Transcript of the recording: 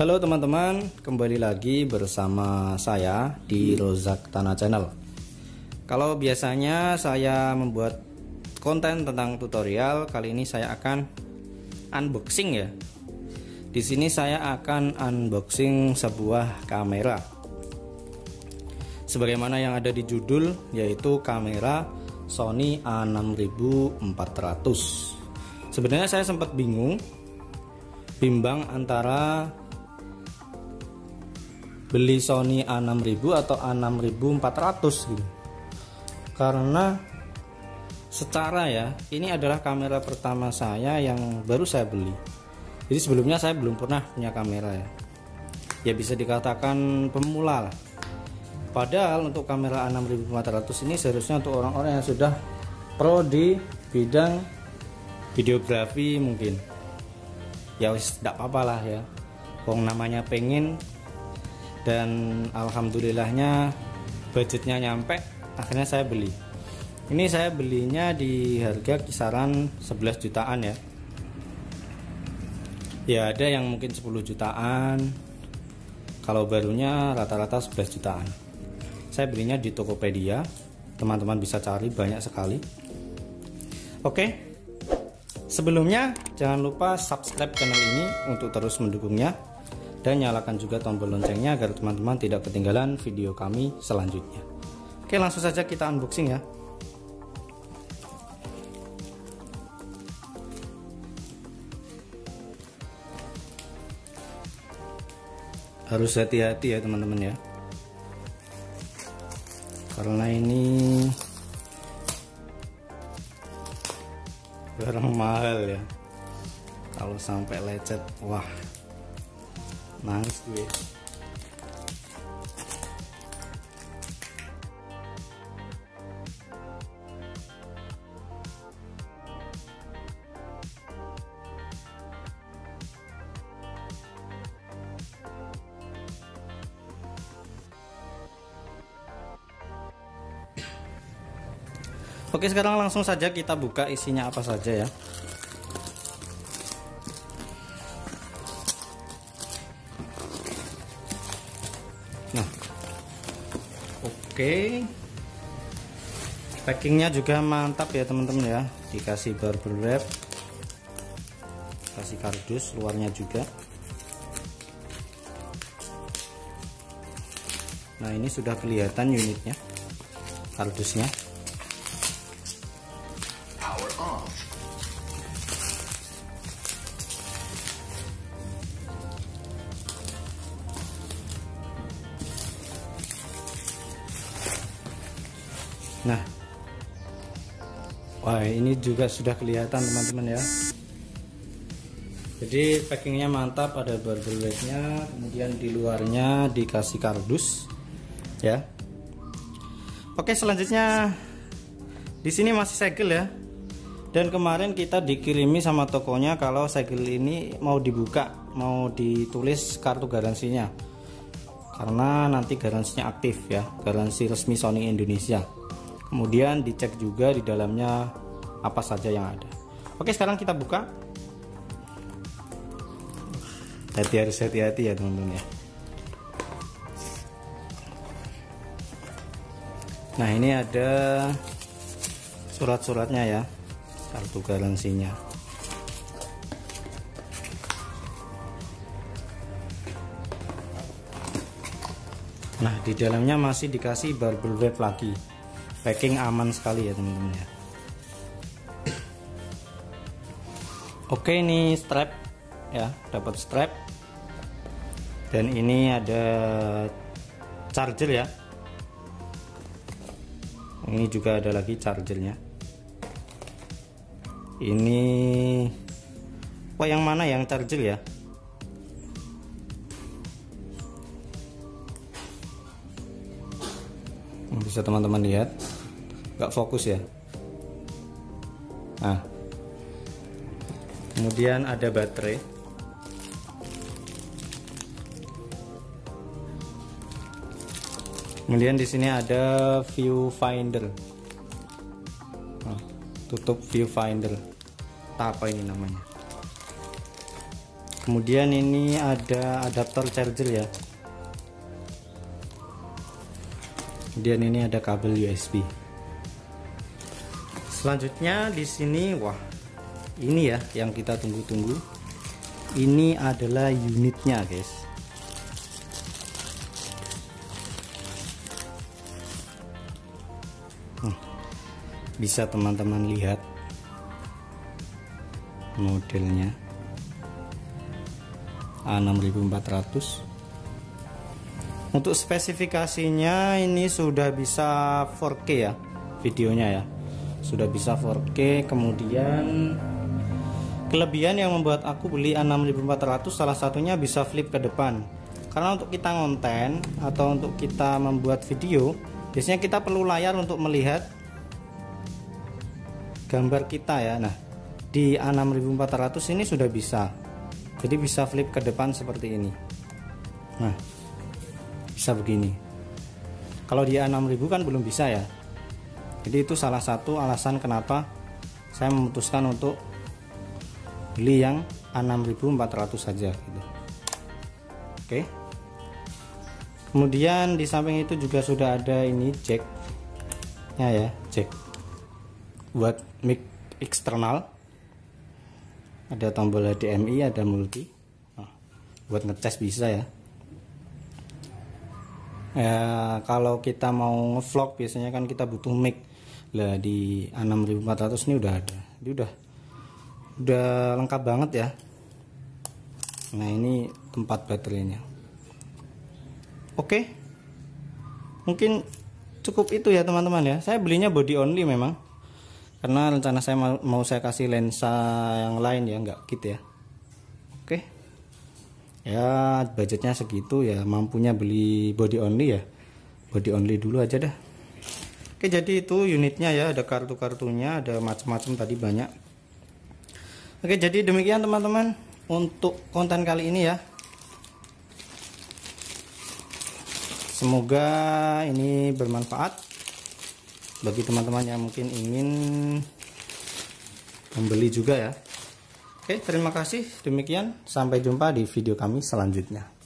Halo teman-teman, kembali lagi bersama saya di Rozaqtana Channel. Kalau biasanya saya membuat konten tentang tutorial, kali ini saya akan unboxing ya. Di sini saya akan unboxing sebuah kamera. Sebagaimana yang ada di judul, yaitu kamera Sony A6400. Sebenarnya saya sempat bimbang antara beli Sony A6000 atau A6400 gitu. Karena secara ya, ini adalah kamera pertama saya yang baru saya beli. Jadi sebelumnya saya belum pernah punya kamera ya. Ya bisa dikatakan pemula lah. Padahal untuk kamera A6400 ini seharusnya untuk orang-orang yang sudah pro di bidang videografi mungkin. Ya wis, enggak apa-apa lah ya. Wong namanya pengen, dan alhamdulillahnya budgetnya nyampe, akhirnya saya beli. Ini saya belinya di harga kisaran 11 jutaan ya. Ya ada yang mungkin 10 jutaan. Kalau barunya rata-rata 11 jutaan. Saya belinya di Tokopedia. Teman-teman bisa cari, banyak sekali. Oke. Sebelumnya jangan lupa subscribe channel ini untuk terus mendukungnya, dan nyalakan juga tombol loncengnya agar teman-teman tidak ketinggalan video kami selanjutnya. Oke, langsung saja kita unboxing ya. Harus hati-hati ya teman-teman ya, karena ini barang mahal ya. Kalau sampai lecet, wah, nangis gue. Oke, sekarang langsung saja kita buka isinya apa saja ya. Oke, packingnya juga mantap ya teman-teman ya. Dikasih bubble wrap, kasih kardus luarnya juga. Nah ini sudah kelihatan unitnya, kardusnya. Power off. Nah, wah ini juga sudah kelihatan teman-teman ya. Jadi packingnya mantap, ada bubble wrapnya, kemudian di luarnya dikasih kardus, ya. Oke, selanjutnya di sini masih segel ya. Dan kemarin kita dikirimi sama tokonya kalau segel ini mau dibuka, mau ditulis kartu garansinya, karena nanti garansinya aktif ya, garansi resmi Sony Indonesia. Kemudian dicek juga di dalamnya apa saja yang ada. Oke, sekarang kita buka. Hati-hati ya teman-teman ya. Nah ini ada surat-suratnya ya, kartu garansinya. Nah di dalamnya masih dikasih bubble wrap lagi. Packing aman sekali ya teman-teman ya. Oke, ini strap ya, dapat strap. Dan ini ada charger ya. Ini juga ada lagi chargernya. Ini wah, yang mana yang charger ya? Bisa teman-teman lihat, nggak fokus ya. Nah, kemudian ada baterai. Kemudian di sini ada viewfinder. Nah, tutup viewfinder. Apa ini namanya? Kemudian ini ada adaptor charger ya. Kemudian ini ada kabel USB. Selanjutnya di sini, wah, ini ya yang kita tunggu-tunggu. Ini adalah unitnya, guys. Bisa teman-teman lihat modelnya A6400. Untuk spesifikasinya ini sudah bisa 4K ya, videonya ya sudah bisa 4K. Kemudian kelebihan yang membuat aku beli A6400 salah satunya bisa flip ke depan, karena untuk kita ngonten atau untuk kita membuat video biasanya kita perlu layar untuk melihat gambar kita ya. Nah, di A6400 ini sudah bisa, jadi bisa flip ke depan seperti ini. Nah, bisa begini. Kalau di A6000 kan belum bisa ya. Jadi itu salah satu alasan kenapa saya memutuskan untuk beli yang A6400 saja gitu. Oke. Kemudian di samping itu juga sudah ada ini jacknya ya, jack buat mic eksternal, ada tombol HDMI, ada multi, buat ngecas bisa ya. Kalau kita mau ngevlog biasanya kan kita butuh mic. Lah di A6400 ini udah ada, ini udah lengkap banget ya. Nah, ini tempat baterainya. Oke, mungkin cukup itu ya teman-teman ya. Saya belinya body only memang, karena rencana saya mau saya kasih lensa yang lain ya, nggak gitu ya. Oke ya, budgetnya segitu ya, mampunya beli body only ya, body only dulu aja dah. Oke, jadi itu unitnya ya, ada kartu-kartunya, ada macam-macam tadi banyak. Oke, jadi demikian teman-teman untuk konten kali ini ya. Semoga ini bermanfaat bagi teman-teman yang mungkin ingin membeli juga ya. Oke, terima kasih. Demikian, sampai jumpa di video kami selanjutnya.